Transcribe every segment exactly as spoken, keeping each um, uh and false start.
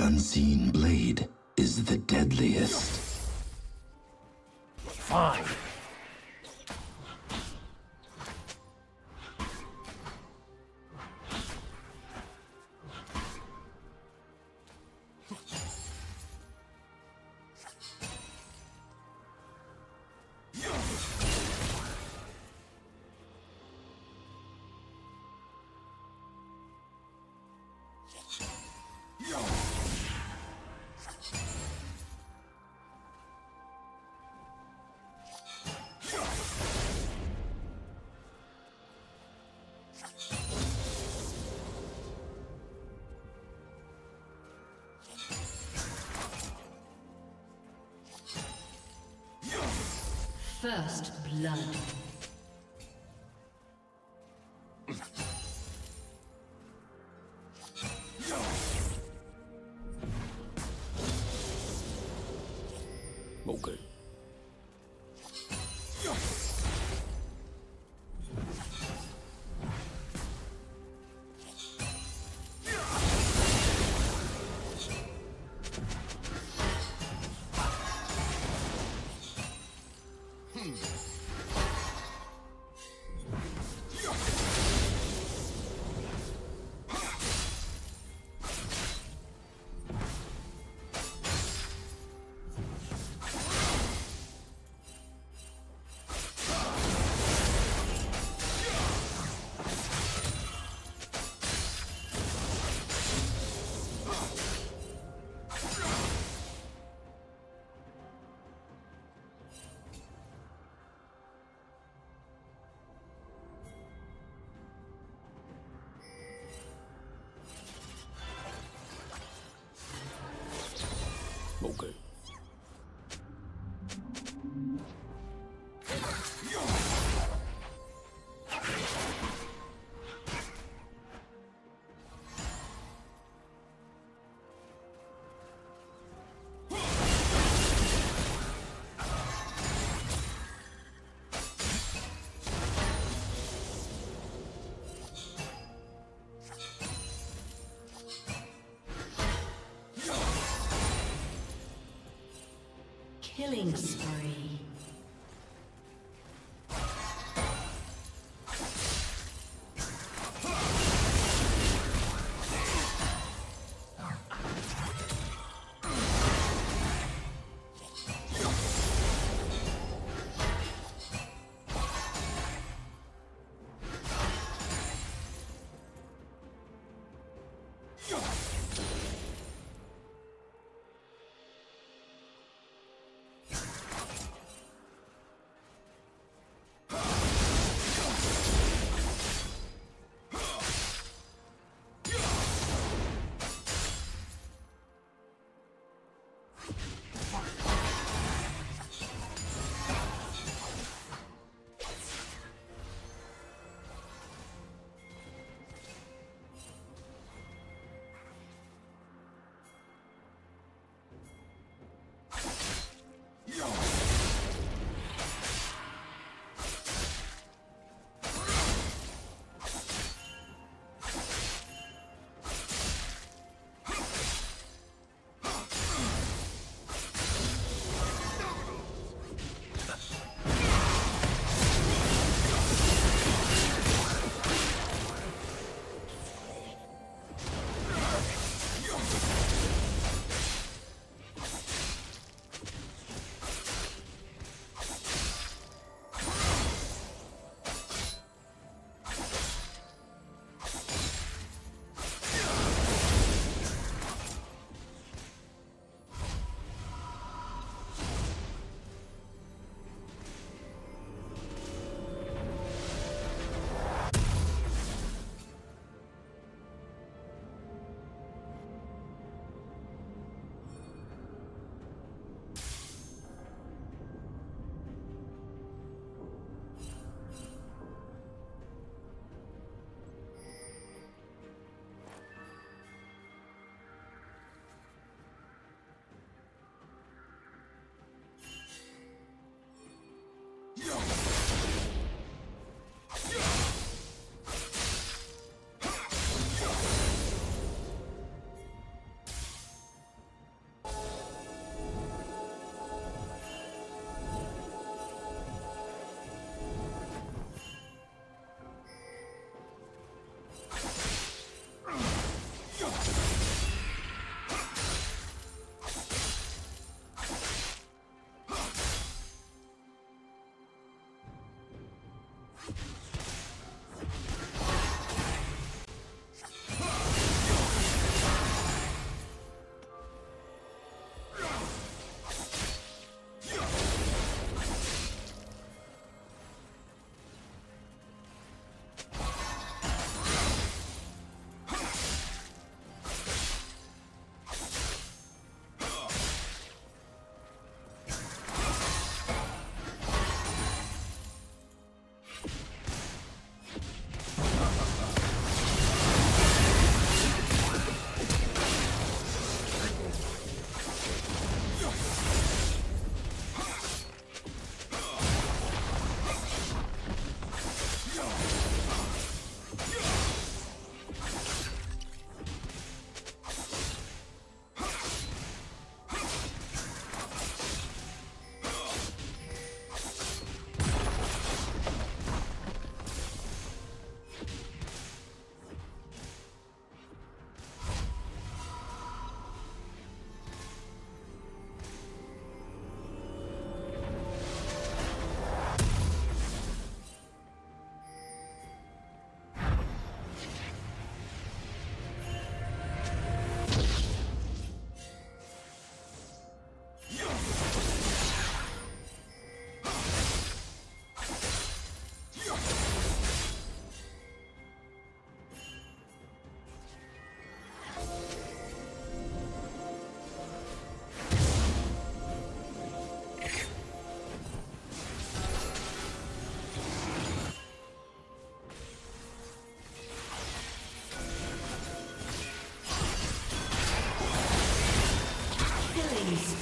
The unseen blade is the deadliest. Fine. First blood. Okay. Killing spree.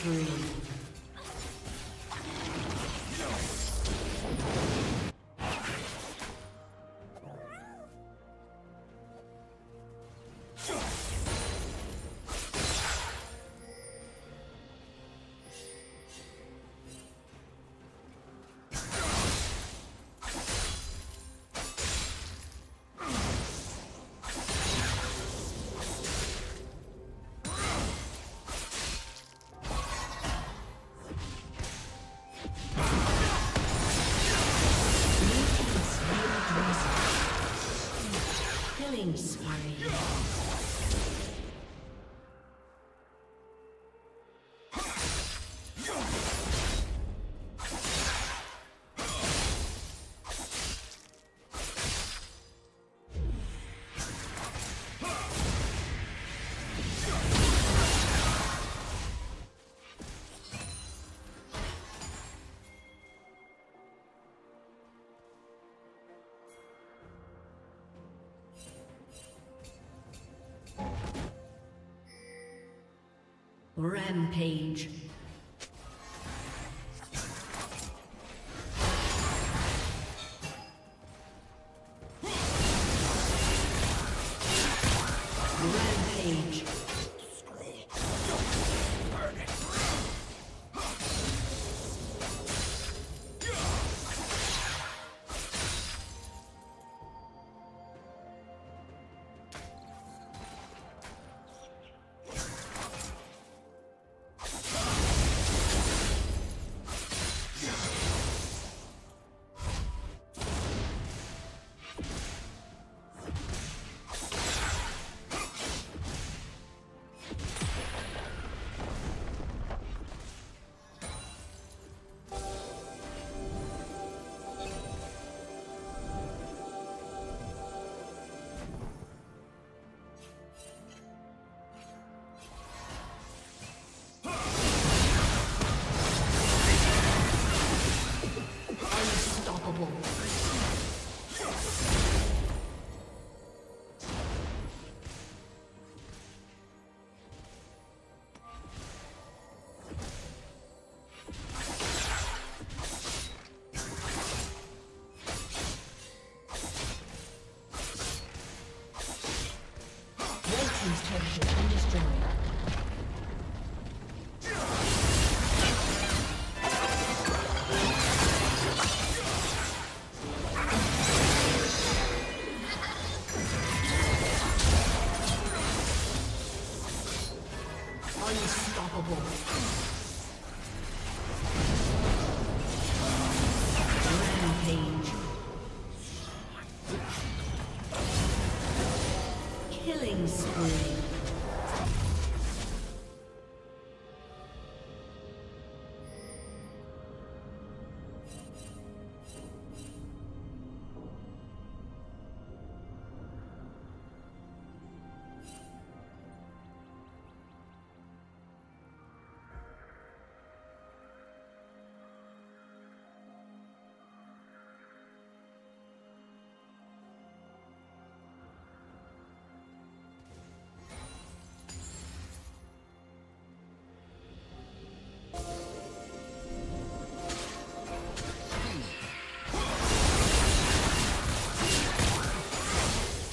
spree. Rampage. Rampage.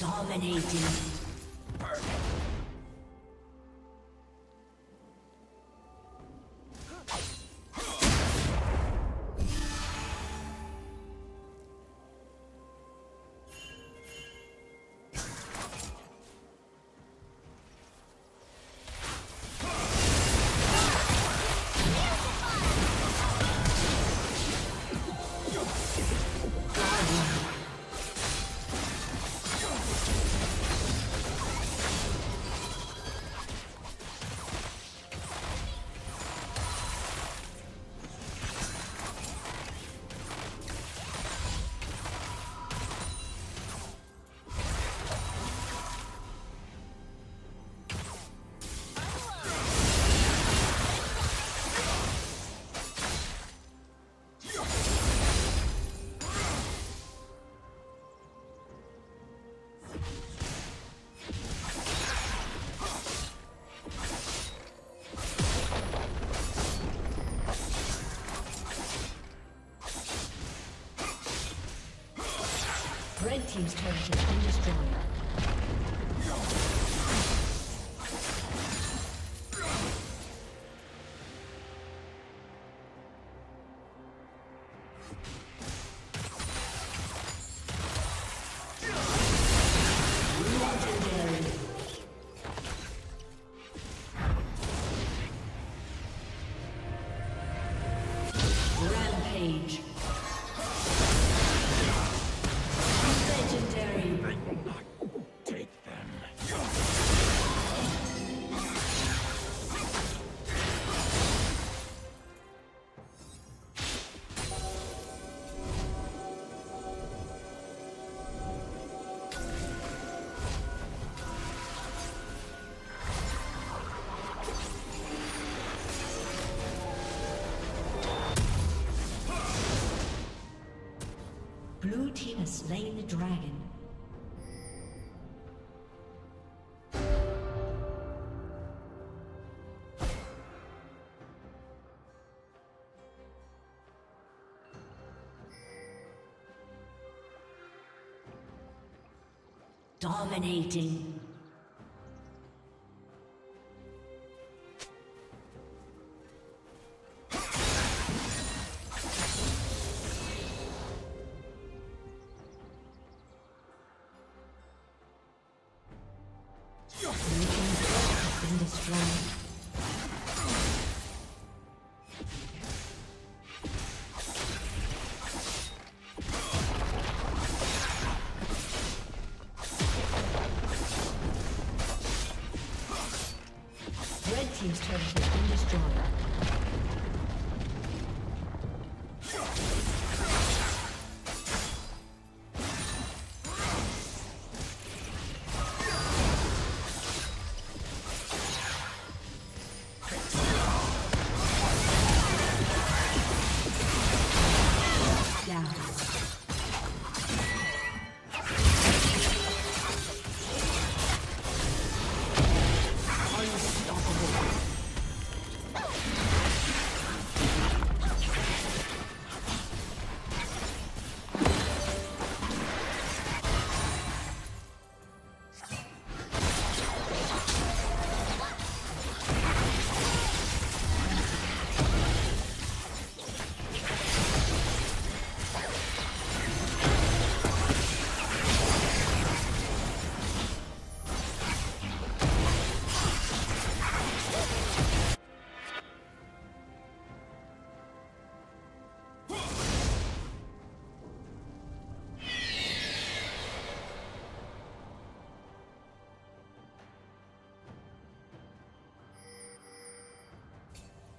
Dominating. team's turret has been destroyed. Blue team has slain the dragon. Dominating. Team's turret has been destroyed. Down.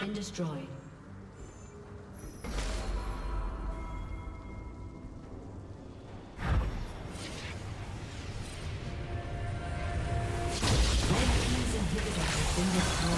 Been destroyed. Red team's inhibitor has been destroyed.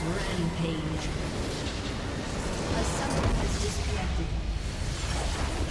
Rampage. A summoner has disconnected.